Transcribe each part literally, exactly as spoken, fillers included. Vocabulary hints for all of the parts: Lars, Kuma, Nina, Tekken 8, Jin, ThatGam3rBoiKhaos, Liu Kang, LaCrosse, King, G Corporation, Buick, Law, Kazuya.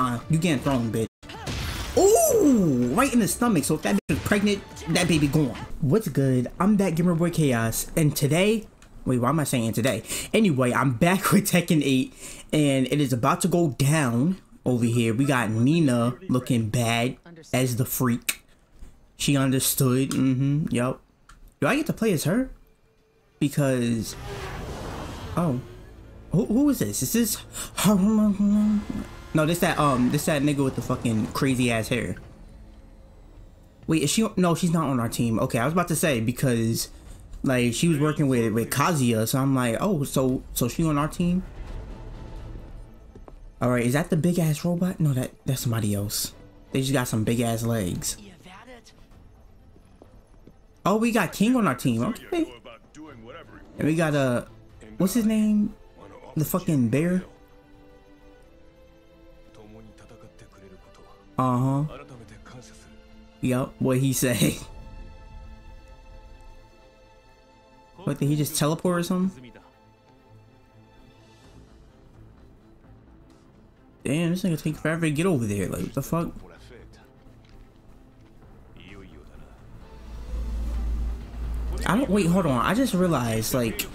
uh-uh, you getting thrown, bitch. Ooh, right in the stomach. So if that bitch was pregnant, that baby gone. What's good? I'm that gamer boy Chaos, and today, wait, why am I saying today? Anyway, I'm back with Tekken eight, and it is about to go down over here. We got Nina looking bad as the freak. She understood. Mm-hmm. Yup. Do I get to play as her? Because, oh, who who is this? Is this? No, this that um, this that nigga with the fucking crazy ass hair. Wait, is she? No, she's not on our team. Okay, I was about to say because, like, she was working with with Kazuya, so I'm like, oh, so so she on our team? All right, is that the big ass robot? No, that that's somebody else. They just got some big ass legs. Oh, we got King on our team. Okay. And we got a uh, what's his name? The fucking bear. Uh-huh. Yup, what he say. What, did he just teleport or something? Damn, this nigga take forever to get over there. Like, what the fuck? I don't- wait, hold on. I just realized, like,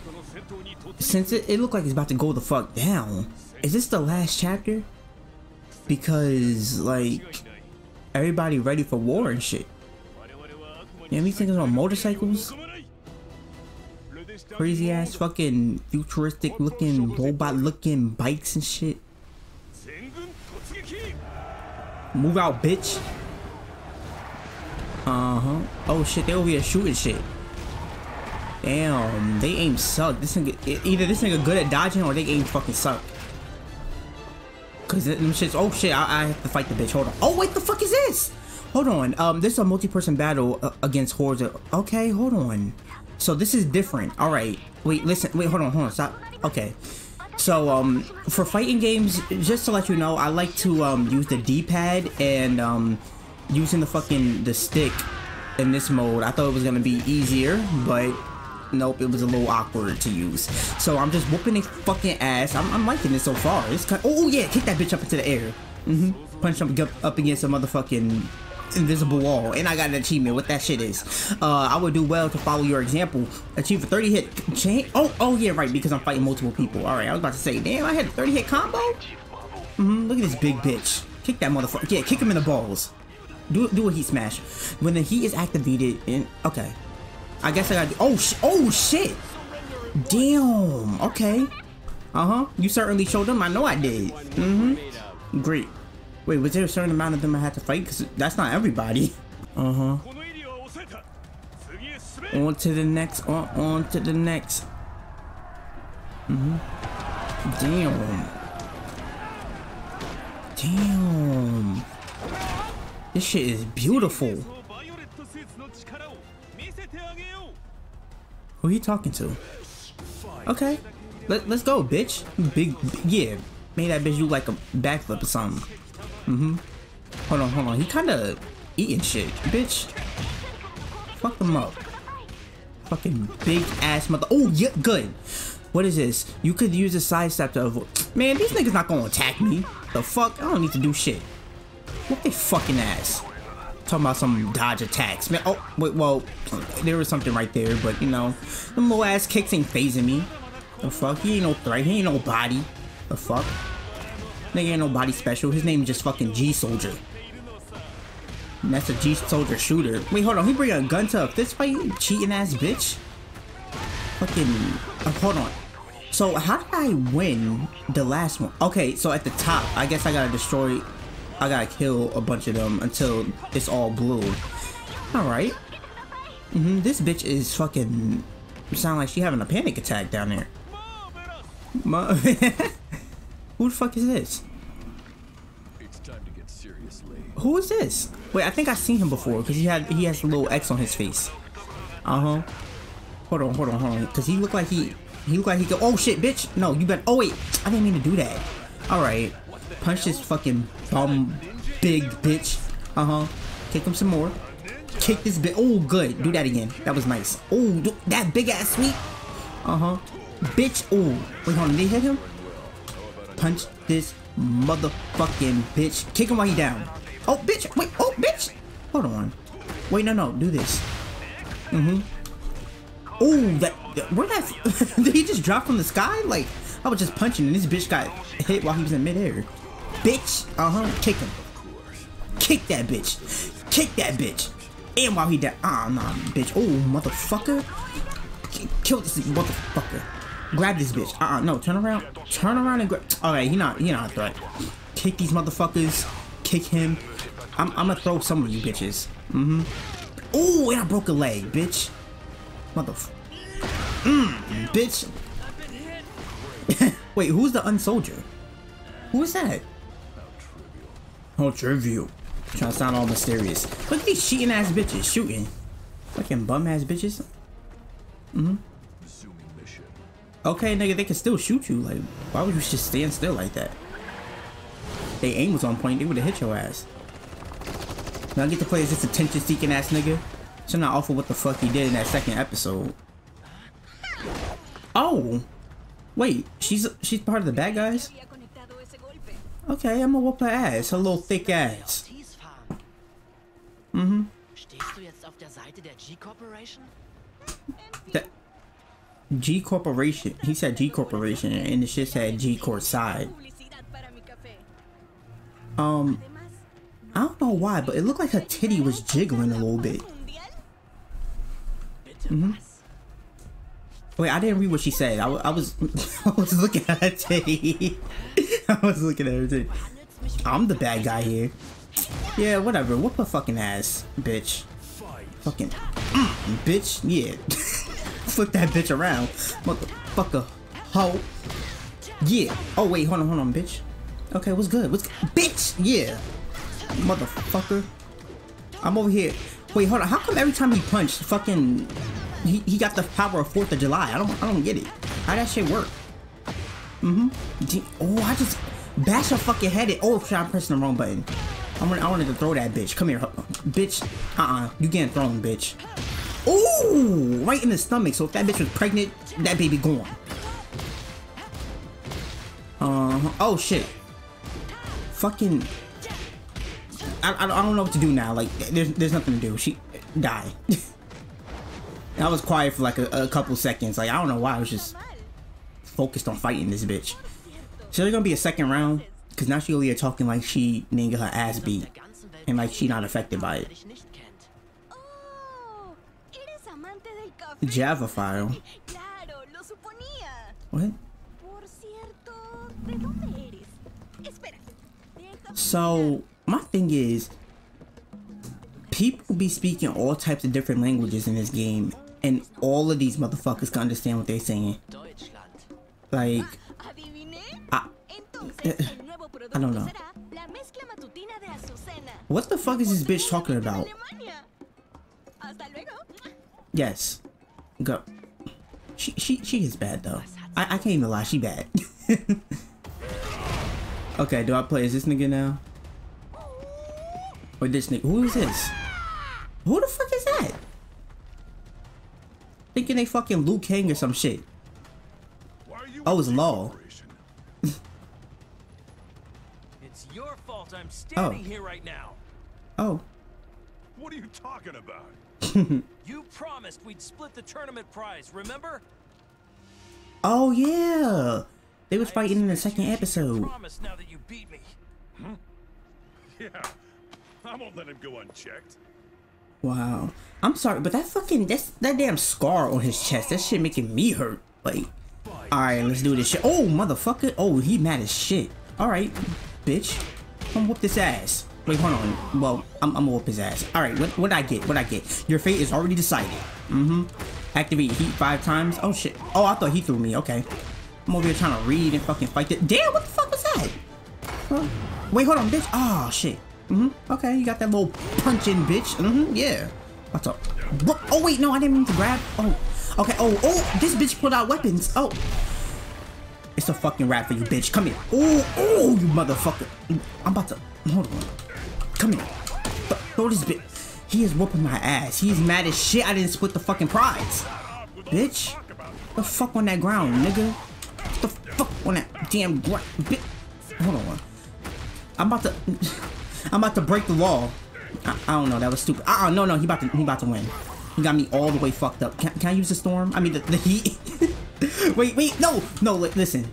since it, it looked like it's about to go the fuck down, is this the last chapter? Because, like, everybody ready for war and shit. You know me thinking on motorcycles? Crazy ass fucking futuristic looking robot looking bikes and shit. Move out, bitch. Uh-huh. Oh shit, they over here shooting shit. Damn, they aim suck. This nigga, either this nigga good at dodging or they aim fucking suck. Cause them shits. Oh shit, I, I have to fight the bitch. Hold on. Oh wait, the fuck is this? Hold on. Um, this is a multi-person battle uh, against hordes. Of, okay, hold on. So this is different. All right. Wait, listen. Wait, hold on, hold on. Stop. Okay. So um, for fighting games, just to let you know, I like to um use the D-pad and um using the fucking the stick in this mode. I thought it was gonna be easier, but nope, it was a little awkward to use. So I'm just whooping his fucking ass. I'm, I'm liking it so far. It's kind of, oh yeah, kick that bitch up into the air. Mm-hmm. Punch him up, up against a motherfucking invisible wall. And I got an achievement. What that shit is. Uh, I would do well to follow your example. Achieve a thirty hit chain. Oh, oh yeah, right. Because I'm fighting multiple people. All right, I was about to say, damn, I had a thirty hit combo. Mm-hmm. Look at this big bitch. Kick that motherfucker. Yeah, kick him in the balls. Do do a heat smash. When the heat is activated, and okay. I guess I got. Oh, sh oh shit! Damn. Okay. Uh huh. You certainly showed them. I know I did. Mhm. Mm Great. Wait, was there a certain amount of them I had to fight? Cause that's not everybody. Uh huh. On to the next. On, on to the next. Mhm. Mm Damn. Damn. This shit is beautiful. Who are you talking to? Okay, Let, let's go, bitch. Big, big, yeah. Made that bitch do like a backflip or something. Mm-hmm. Hold on, hold on. He kind of eating shit, bitch. Fuck him up. Fucking big ass mother. Oh, yeah, good. What is this? You could use a sidestep to avoid. Man, these niggas not gonna attack me. The fuck? I don't need to do shit. What they fucking ass? Talking about some dodge attacks, man. Oh, wait, well, there was something right there, but you know, them little ass kicks ain't phasing me. The fuck, he ain't no threat, he ain't nobody. The fuck, nigga ain't nobody special. His name is just fucking G Soldier. And that's a G Soldier shooter. Wait, hold on, he bring a gun to a fist fight, cheating ass bitch. Fucking, uh, hold on. So how did I win the last one? Okay, so at the top, I guess I gotta destroy. I gotta kill a bunch of them until it's all blue. Alright. Mm-hmm. This bitch is fucking sound like she having a panic attack down there. Ma Who the fuck is this? It's time to get serious, who is this? Wait, I think I've seen him before because he had he has a little X on his face. Uh-huh. Hold on, hold on, hold on. Cause he looked like he he looked like he go. Oh shit, bitch! No, you better. Oh wait, I didn't mean to do that. Alright. Punch this fucking bum big bitch. Uh-huh. Kick him some more. Kick this bitch. Oh, good. Do that again. That was nice. Oh, that big ass sweep. Uh-huh. Bitch. Oh. Wait, hold on. Did they hit him? Punch this motherfucking bitch. Kick him while he down. Oh, bitch. Wait. Oh, bitch. Hold on. Wait, no, no. Do this. Mm-hmm. Oh, that. Where that? Did he just drop from the sky? Like, I was just punching and this bitch got hit while he was in midair. Bitch. Uh-huh. Kick him. Kick that bitch. Kick that bitch. And while he died. Ah, nah, bitch. Oh, motherfucker. Kill this motherfucker. Grab this bitch. Uh-uh, no, turn around. Turn around and grab. Alright, you're not, you're not a threat. Kick these motherfuckers. Kick him. I'm, I'm gonna throw some of you bitches. Mm-hmm. Oh, and I broke a leg, bitch. Motherf. Mmm, bitch. Wait, who's the unsoldier? Who is that? Oh, trivial. Trying to sound all mysterious. Look at these cheating ass bitches shooting. Fucking bum ass bitches. Mm-hmm. Okay, nigga, they can still shoot you. Like, why would you just stand still like that? They aim was on point. They would have hit your ass. Now I get to play as this attention-seeking ass nigga. So not awful what the fuck he did in that second episode. Oh, wait, she's she's part of the bad guys. Okay, I'm gonna whoop her ass. Her little thick ass. Mm-hmm. That G Corporation. He said G Corporation, and the shit said G Corp side. Um, I don't know why, but it looked like her titty was jiggling a little bit. Mm-hmm. Wait, I didn't read what she said. I, I was, I was looking at her titty. I was looking at her titty. I'm the bad guy here. Yeah, whatever. Whoop her fucking ass, bitch. Fucking mm, bitch. Yeah. Flip that bitch around, motherfucker, hoe. Yeah. Oh wait, hold on, hold on, bitch. Okay, what's good? What's bitch? Yeah, motherfucker. I'm over here. Wait, hold on. How come every time he punched, fucking, he he got the power of Fourth of July? I don't, I don't get it. How that shit work? Mhm. Oh, I just bash her fucking head in. Oh shit, I'm pressing the wrong button. I wanted, I wanted to throw that bitch. Come here, bitch. Uh-uh. You getting thrown, bitch. Ooh, right in the stomach. So if that bitch was pregnant, that baby gone. Uh, oh shit. Fucking. I, I, I don't know what to do now. Like, there's there's nothing to do. She died. I was quiet for like a, a couple seconds. Like, I don't know why. I was just focused on fighting this bitch. So there's gonna be a second round because now she over here talking like she didn't get her ass beat and like she not affected by it. Java file. What? So my thing is, people be speaking all types of different languages in this game, and all of these motherfuckers can understand what they're saying. Like, I, I don't know. What the fuck is this bitch talking about? Yes. Go. She she she is bad though. I I can't even lie. She bad. Okay. Do I play as this nigga now? Or this nigga? Who is this? Who the fuck is that? Thinking they fucking Liu Kang or some shit. Oh, it's Law. It's your fault. I'm standing here right now. Oh. What are you talking about? You promised we'd split the tournament prize, remember? Oh yeah, they was fighting in the second episode. Promise now that you beat me. Hmm? Yeah, I won't let him go unchecked. Wow, I'm sorry, but that fucking that's that damn scar on his chest. That shit making me hurt. Like, all right, let's do this shit. Oh motherfucker! Oh, he mad as shit. All right, bitch, come whoop this ass. Wait, hold on. Well, I'm, I'm gonna whoop his ass. Alright, what what I get? What I get? Your fate is already decided. Mm-hmm. Activate heat five times. Oh, shit. Oh, I thought he threw me. Okay. I'm over here trying to read and fucking fight that. Damn, what the fuck was that? Huh? Wait, hold on, bitch. Oh, shit. Mm-hmm. Okay, you got that little punching bitch. Mm-hmm, yeah. What's up? What? Oh, wait, no, I didn't mean to grab. Oh, okay. Oh, oh, this bitch pulled out weapons. Oh. It's a fucking rap for you, bitch. Come here. Oh, oh, you motherfucker. I'm about to... Hold on. Come here. Throw this bitch. He is whooping my ass. He is mad as shit. I didn't split the fucking prize. Bitch. The fuck on that ground, nigga. The fuck on that damn ground. Hold on. I'm about to I'm about to break the law. I, I don't know, that was stupid. Uh-uh, no, no, he about to he about to win. He got me all the way fucked up. Can, can I use the storm? I mean the, the heat. Wait, wait, no, no, listen.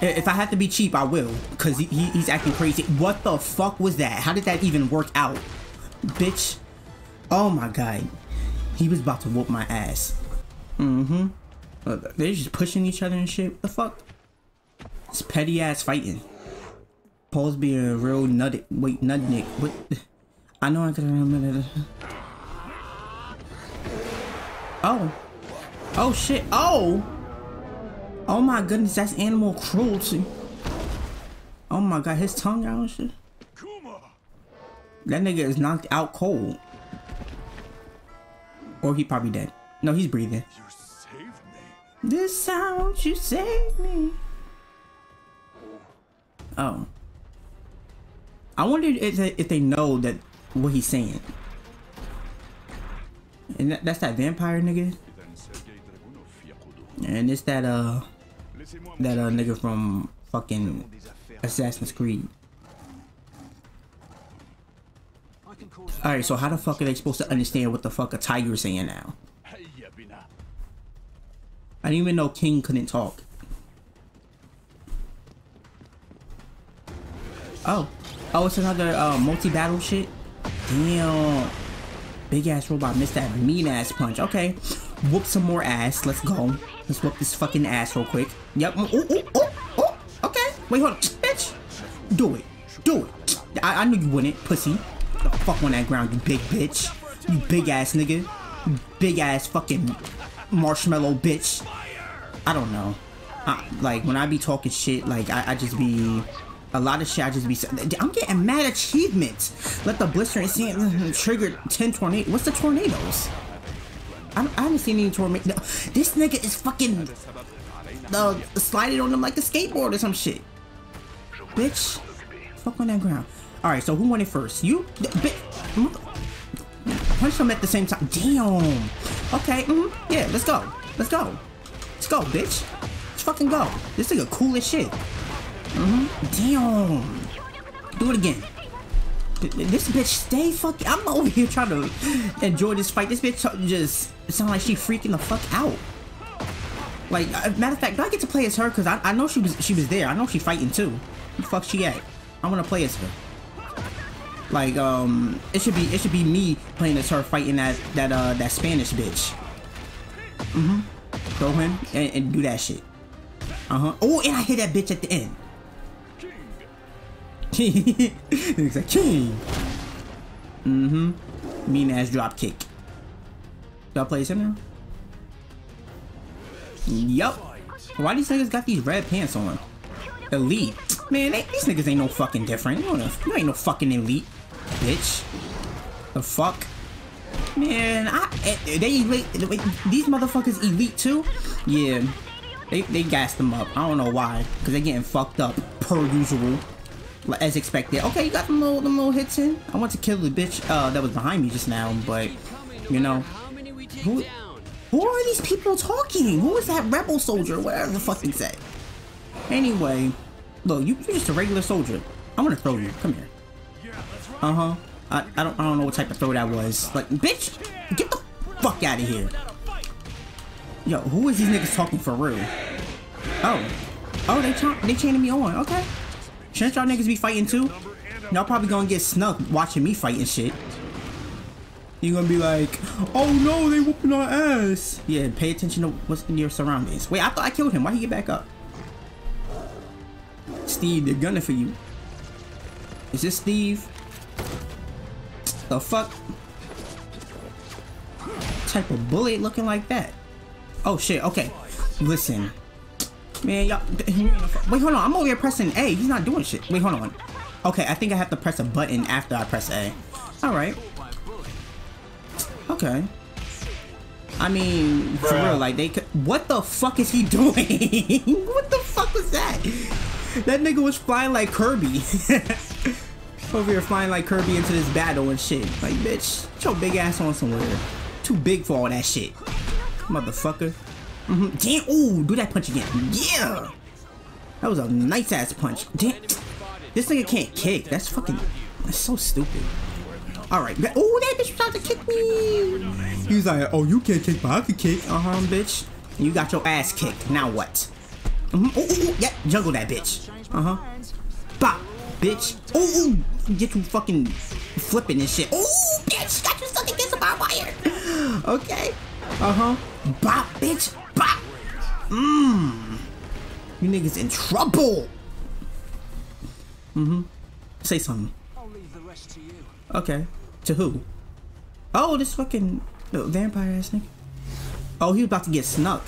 If I have to be cheap, I will, because he, he, he's acting crazy. What the fuck was that? How did that even work out? Bitch. Oh my god. He was about to whoop my ass. Mm-hmm. They're just pushing each other and shit. What the fuck? It's petty ass fighting. Paul's being a real nutty. Wait, nutnick. What? I know I could remember that. Oh. Oh shit. Oh! Oh my goodness, that's animal cruelty. Oh my god, his tongue out and shit. Kuma. That nigga is knocked out cold. Or he probably dead. No, he's breathing. You saved me. This sound, you saved me. Oh. I wonder if they, if they know that what he's saying. And that, that's that vampire nigga. And it's that, uh... That uh nigga from fucking Assassin's Creed. Alright, so how the fuck are they supposed to understand what the fuck a tiger is saying now? I didn't even know King couldn't talk. Oh. Oh, it's another uh, multi-battle shit? Damn. Big ass robot missed that mean ass punch. Okay. Whoop some more ass. Let's go. Let's whoop this fucking ass real quick. Yep. Ooh, ooh, ooh, ooh. Okay. Wait, hold on. Bitch. Do it. Do it. I, I knew you wouldn't, pussy. The fuck on that ground, you big bitch. You big ass nigga. You big ass fucking marshmallow bitch. I don't know. I, like, when I be talking shit, like, I, I just be... A lot of shit I just be... I'm getting mad achievements. Let the blister and see it trigger ten tornadoes. What's the tornadoes? I, I haven't seen any tornado. No, this nigga is fucking uh, sliding on them like a skateboard or some shit. Bitch. Fuck on that ground. Alright, so who won it first? You? Bitch. Punch them at the same time. Damn. Okay. Mm-hmm. Yeah, let's go. Let's go. Let's go, bitch. Let's fucking go. This nigga cool as shit. Mm-hmm. Damn. Do it again. This bitch stay fucking... I'm over here trying to enjoy this fight. This bitch just sound like she freaking the fuck out. Like, matter of fact, do I get to play as her? Because I, I know she was she was there. I know she fighting too. Where the fuck she at? I want to play as her. Like, um... It should be it should be me playing as her fighting that, that, uh, that Spanish bitch. Mm-hmm. Throw him and, and do that shit. Uh-huh. Oh, and I hit that bitch at the end. He's like, King. Mm-hmm. Mean ass drop kick. Do I play him now? Yup. Why these niggas got these red pants on? Elite. Man, they, these niggas ain't no fucking different. You, know, you ain't no fucking elite, bitch. The fuck? Man, I they elite. These motherfuckers elite too? Yeah. They they gassed them up. I don't know why. Cause they getting fucked up per usual. As expected. Okay, you got them little, them little hits in. I want to kill the bitch uh, that was behind me just now, but you know, who, who are these people talking? Who is that rebel soldier? Whatever the fuck he said. Anyway, look, you, you're just a regular soldier. I'm gonna throw you. Come here. Uh huh. I, I don't I don't know what type of throw that was. Like, bitch, get the fuck out of here. Yo, who is these niggas talking for real? Oh, oh, they ch they chanting me on. Okay. Shouldn't y'all niggas be fighting too? Y'all probably gonna get snubbed watching me fight and shit. You're gonna be like, oh no, they whooping our ass. Yeah, pay attention to what's in your surroundings. Wait, I thought I killed him. Why'd he get back up? Steve, they're gunning for you. Is this Steve? The fuck? What type of bullet looking like that? Oh shit, okay. Listen. Man, y'all... Wait, hold on. I'm over here pressing A. He's not doing shit. Wait, hold on. Okay, I think I have to press a button after I press A. Alright. Okay. I mean, for real, like, they could... What the fuck is he doing? What the fuck was that? That nigga was flying like Kirby. Over here flying like Kirby into this battle and shit. Like, bitch, get your big ass on somewhere. Too big for all that shit. Motherfucker. Mm-hmm. Damn! Ooh, do that punch again. Yeah! That was a nice ass punch. Damn! This nigga can't kick. That's fucking... That's so stupid. Alright. Oh, that bitch tried to kick me. He was like, oh, you can't kick, but I can kick. Uh-huh, bitch. You got your ass kicked. Now what? Mm-hmm. Oh, oh, oh, yeah. Juggle that bitch. Uh-huh. Bop, bitch. Oh, oh, get you fucking flipping and shit. Oh, bitch. Got you stuck against a barbed wire. Okay. Uh-huh. Bop, bitch. Bop. Mmm. You niggas in trouble. Mm-hmm. Say something. I'll leave the rest to you. Okay. To who? Oh, this fucking vampire ass nigga. Oh, he was about to get snuck.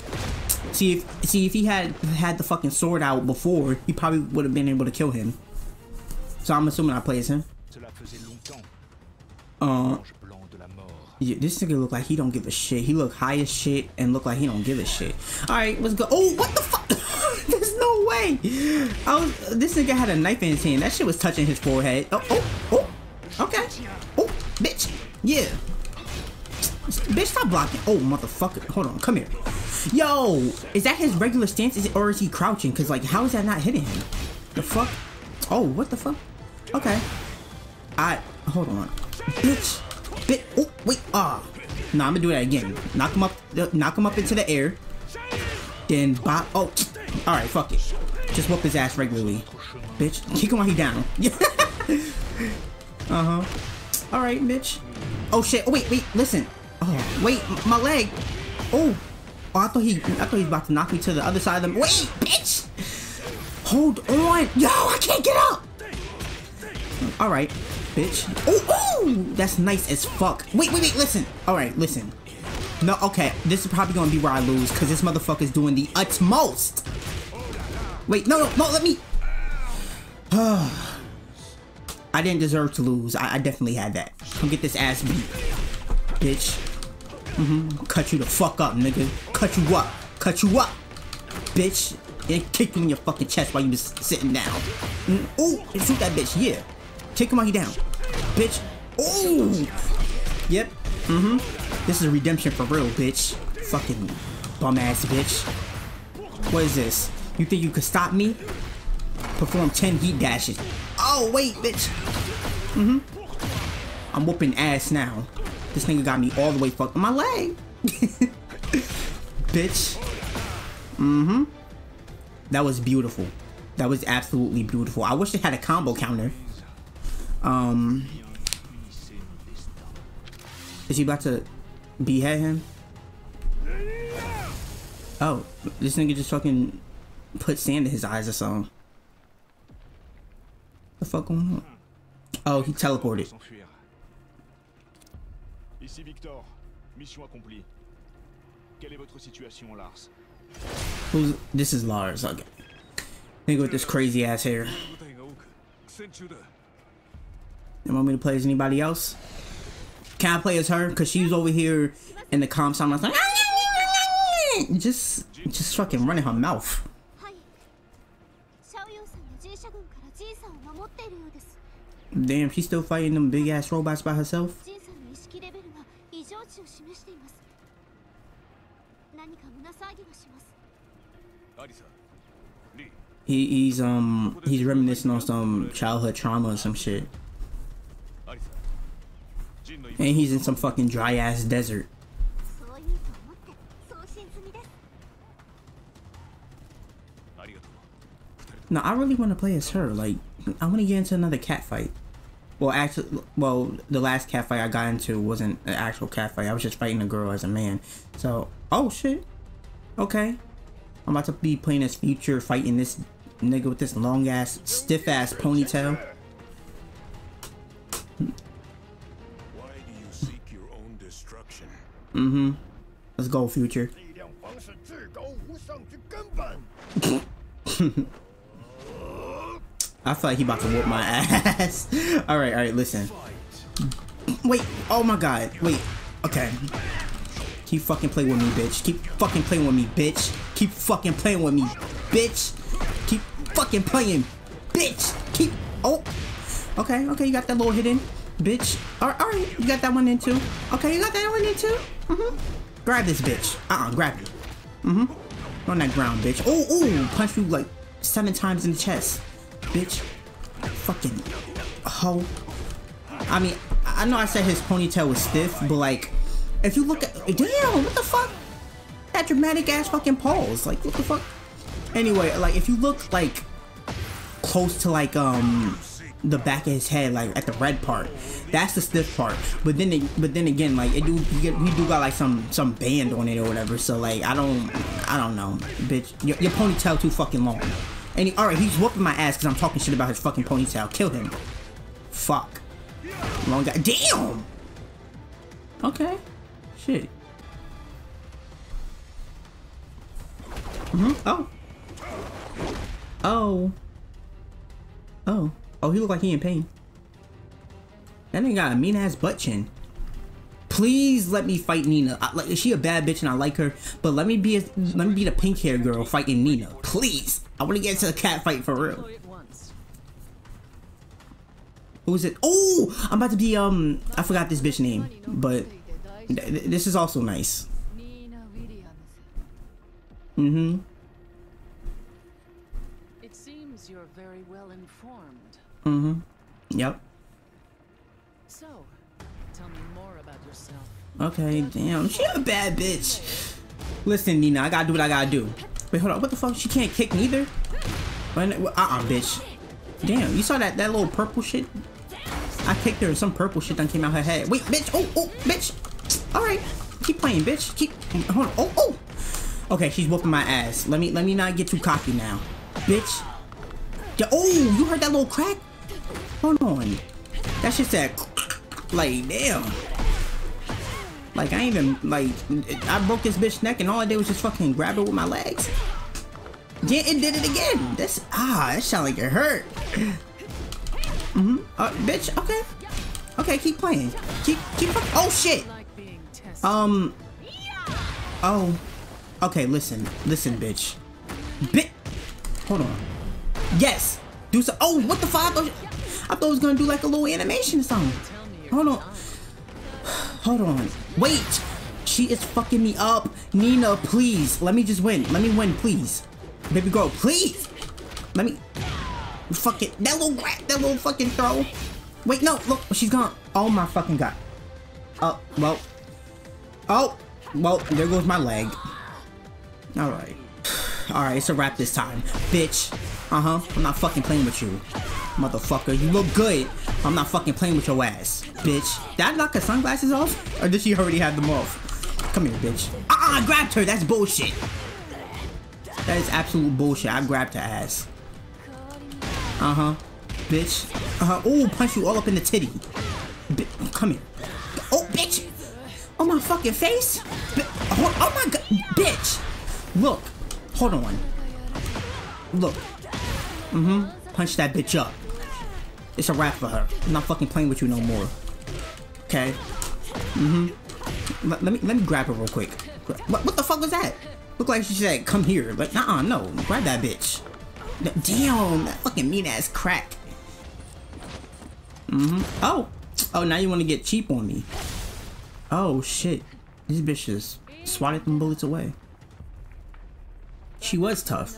See if see if he had had the fucking sword out before, he probably would have been able to kill him. So I'm assuming I play as him. Uh, yeah, this nigga look like he don't give a shit. He look high as shit and look like he don't give a shit. All right, let's go. Oh, what the fuck? There's no way. I was, this nigga had a knife in his hand. That shit was touching his forehead. Oh, oh, oh. Okay. Oh, bitch. Yeah. Bitch, stop blocking. Oh, motherfucker. Hold on. Come here. Yo, is that his regular stance? Is it, or is he crouching? Because, like, how is that not hitting him? The fuck? Oh, what the fuck? Okay. I... Hold on. Bitch. Bitch. Oh, wait. Ah. Nah, I'm gonna do that again. Knock him up. Knock him up into the air. Then bop. Oh. Alright, fuck it. Just whoop his ass regularly. Bitch. Kick him while he down. Uh-huh. Alright, bitch. Oh, shit. Oh, wait, wait. Listen. Oh, wait, my leg. Oh. Oh, I thought he, I thought he was about to knock me to the other side of them. Wait, bitch. Hold on. Yo, I can't get up. All right, bitch. Oh, oh, that's nice as fuck. Wait, wait, wait, listen. All right, listen. No, okay. This is probably going to be where I lose because this motherfucker's doing the utmost. Wait, no, no, no, let me. I didn't deserve to lose. I, I definitely had that. Come get this ass beat, bitch. Mm-hmm. Cut you the fuck up, nigga. Cut you up. Cut you up, bitch. And kick you in your fucking chest while you was sitting down. Mm oh, shoot that bitch. Yeah. Kick him while he down. Bitch. Oh. Yep. Mm-hmm. This is redemption for real, bitch. Fucking bum ass bitch. What is this? You think you could stop me? Perform ten heat dashes. Oh, wait, bitch. Mm-hmm. I'm whooping ass now. This nigga got me all the way fucked. My leg. Bitch. Mm-hmm. That was beautiful. That was absolutely beautiful. I wish it had a combo counter. Um. Is he about to behead him? Oh. This nigga just fucking put sand in his eyes or something. What the fuck going on? Oh, he teleported. Ici Victor, mission accomplie. Quelle est votre situation, Lars? Who's, this is Lars, okay. Nigga with this crazy ass hair. You want me to play as anybody else? Can I play as her? Cause she's over here in the comms. I'm like, just, just fucking running her mouth. Damn, she's still fighting them big ass robots by herself. He, he's um he's reminiscing on some childhood trauma or some shit, and he's in some fucking dry ass desert. No, I really want to play as her. Like, I want to get into another cat fight. Well, actually, well, the last cat fight I got into wasn't an actual cat fight. I was just fighting a girl as a man. So, oh shit. Okay. I'm about to be playing this future fighting this nigga with this long ass, stiff ass ponytail. Why do you seek your own destruction? Mm-hmm. Let's go, future. I feel like he about to whoop my ass. Alright, alright, listen. Wait, oh my god. Wait, okay. Keep fucking playing with me, bitch. Keep fucking playing with me, bitch. Keep fucking playing with me, bitch. Keep fucking playing, bitch. Keep, oh. Okay, okay, you got that little hit in, bitch. Alright, alright, you got that one in too. Okay, you got that one in too. Mm-hmm. Grab this, bitch. Uh-uh, grab it. Mm-hmm. On that ground, bitch. Oh, oh, punch you like seven times in the chest. Bitch, fucking hoe. I mean, I know I said his ponytail was stiff, but like, if you look at, damn, what the fuck? That dramatic ass fucking pause. Like, what the fuck? Anyway, like, if you look like close to like um the back of his head, like at the red part, that's the stiff part. But then, it, but then again, like it do, you, get, you do got like some some band on it or whatever. So like, I don't, I don't know, bitch. Your, your ponytail too fucking long. And he, all right, he's whooping my ass because I'm talking shit about his fucking ponytail. Kill him. Fuck. Long guy. Damn. Okay. Shit. Mm-hmm. Oh. Oh. Oh. Oh, he look like he in pain. That nigga got a mean ass butt chin. Please let me fight Nina. I, like, she a bad bitch and I like her, but let me be a, let me be the pink haired girl fighting Nina. Please. I want to get into a cat fight for real. Who is it? Oh, I'm about to be um. I forgot this bitch name, but th th this is also nice. Mm-hmm. It seems you're very well informed. Mm-hmm. Yep. So, tell me more about yourself. Okay, damn. She a bad bitch. Listen, Nina, I gotta do what I gotta do. Wait, hold on. What the fuck? She can't kick neither? Uh-uh, bitch. Damn, you saw that that little purple shit? I kicked her and some purple shit done came out her head. Wait, bitch. Oh, oh, bitch. Alright. Keep playing, bitch. Keep... Hold on. Oh, oh. Okay, she's whooping my ass. Let me let me not get too cocky now, bitch. Oh, you heard that little crack? Hold on, that's just that. Like damn. Like I ain't even like I broke this bitch neck and all I did was just fucking grab it with my legs. Yeah, it did it again. That's ah, that sound like it hurt. Mm-hmm. Uh, bitch. Okay. Okay, keep playing. Keep keep. Oh shit. Um. Oh. Okay, listen, listen, bitch. Bit. Hold on. Yes. Do so. Oh, what the fuck? I thought, I thought it was gonna do like a little animation or something. Hold on. Hold on. Wait. She is fucking me up, Nina. Please, let me just win. Let me win, please. Baby girl, please. Let me. Fuck it. That little rat. That little fucking throw. Wait, no. Look, she's gone. Oh my fucking god. Oh well. Oh well. There goes my leg. Alright. Alright, it's a wrap this time. Bitch. Uh-huh. I'm not fucking playing with you. Motherfucker. You look good. I'm not fucking playing with your ass. Bitch. Did I knock her sunglasses off? Or did she already have them off? Come here, bitch. Uh-uh, I grabbed her. That's bullshit. That is absolute bullshit. I grabbed her ass. Uh-huh. Bitch. Uh-huh. Oh, punch you all up in the titty. B oh, come here. Oh, bitch. On my fucking face? B oh, oh my god. Bitch. Look, hold on. Look. Mm-hmm. Punch that bitch up. It's a wrap for her. I'm not fucking playing with you no more. Okay. Mm-hmm. Let me let me grab her real quick. What, what the fuck was that? Looked like she said, "Come here," but nah, no. Grab that bitch. Damn, that fucking mean ass crack. Mm-hmm. Oh, oh. Now you want to get cheap on me? Oh shit. These bitches swatted them bullets away. She was tough.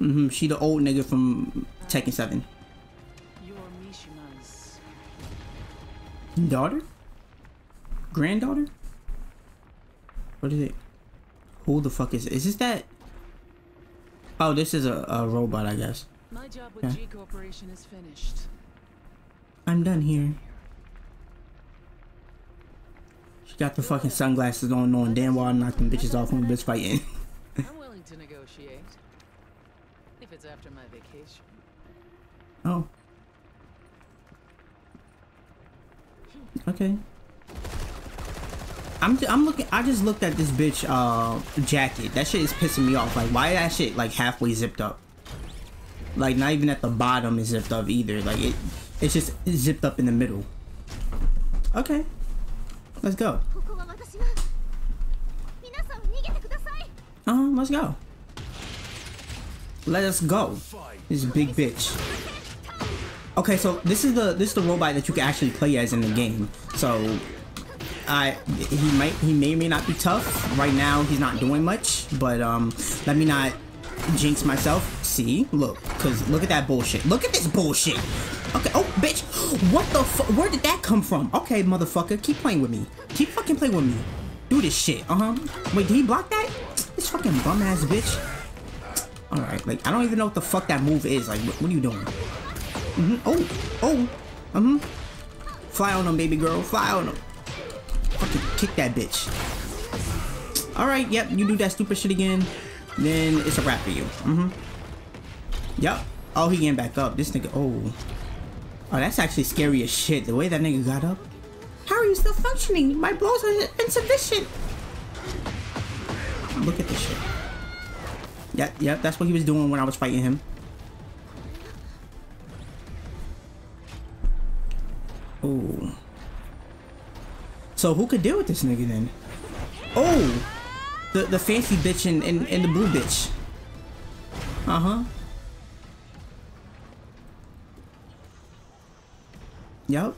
Mm-hmm. She the old nigga from Tekken seven. Daughter? Granddaughter? What is it? Who the fuck is it? Is this that? Oh, this is a, a robot, I guess. My job with G Corporation is finished. I'm done here. Got the fucking sunglasses on, knowing damn well I knocked them bitches off when bitch fighting. I'm willing to negotiate if it's after my vacation. Oh. Okay. I'm I'm looking. I just looked at this bitch uh jacket. That shit is pissing me off. Like, why that shit like halfway zipped up? Like, not even at the bottom is zipped up either. Like it, it's just zipped up in the middle. Okay. Let's go. Uh-huh, let's go. Let us go. This big bitch. Okay, so this is the this is the robot that you can actually play as in the game. So I he might he may or may not be tough. Right now he's not doing much, but um let me not jinx myself. See? Look. Because look at that bullshit. Look at this bullshit. Okay. Oh, bitch. What the fuck? Where did that come from? Okay, motherfucker. Keep playing with me. Keep fucking playing with me. Do this shit. Uh-huh. Wait, did he block that? This fucking bum-ass bitch. Alright. Like, I don't even know what the fuck that move is. Like, what, what are you doing? Mm-hmm. Oh. Oh. Mm-hmm. Fly on him, baby girl. Fly on him. Fucking kick that bitch. Alright, yep, you do that stupid shit again, then it's a wrap for you. Mm-hmm. Yep. Oh, he getting back up. This nigga, oh. Oh, that's actually scary as shit. The way that nigga got up. How are you still functioning? My blows are insufficient. Look at this shit. Yep, yep, that's what he was doing when I was fighting him. Oh. So who could deal with this nigga then? Oh! The, the fancy bitch and, and, and the blue bitch. Uh-huh. Yup.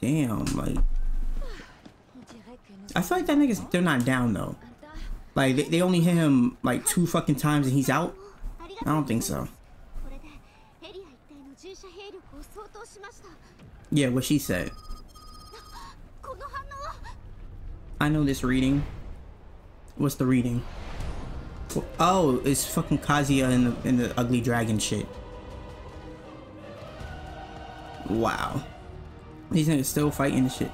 Damn, like... I feel like that nigga's... They're not down, though. Like, they, they only hit him, like, two fucking times and he's out? I don't think so. Yeah, what she said. I know this reading. What's the reading? Oh, it's fucking Kazuya and the, and the ugly dragon shit. Wow. These niggas still fighting and shit.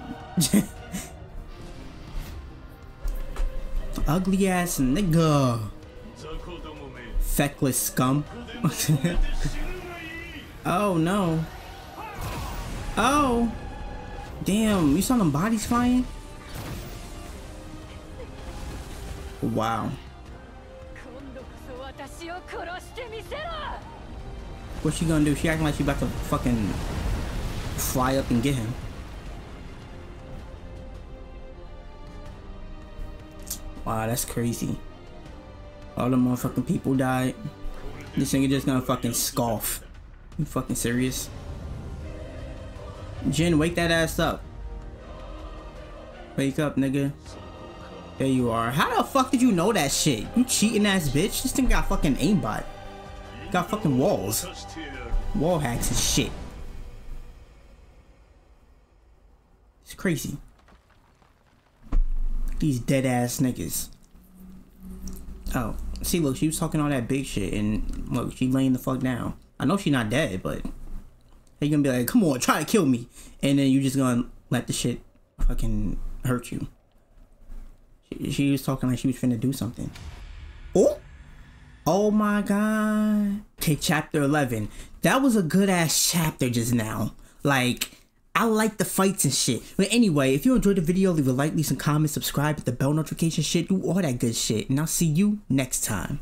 Ugly ass nigga. Feckless scum. Oh no. Oh. Damn, you saw them bodies flying? Wow. What's she gonna do? She acting like she about to fucking fly up and get him. Wow, that's crazy. All the motherfucking people died. This nigga just gonna fucking scoff. You fucking serious? Jin, wake that ass up. Wake up, nigga. There you are. How the fuck did you know that shit? You cheating ass bitch. This thing got fucking aimbot. Got fucking walls. Wall hacks and shit. It's crazy. These dead ass niggas. Oh. See, look, she was talking all that big shit and look, she laying the fuck down. I know she not dead, but they gonna be like, come on, try to kill me. And then you just gonna let the shit fucking hurt you. She was talking like she was finna do something. Oh! Oh my god. Okay, chapter eleven. That was a good ass chapter just now. Like, I like the fights and shit. But anyway, if you enjoyed the video, leave a like, leave some comments, subscribe, hit the bell notification shit, do all that good shit. And I'll see you next time.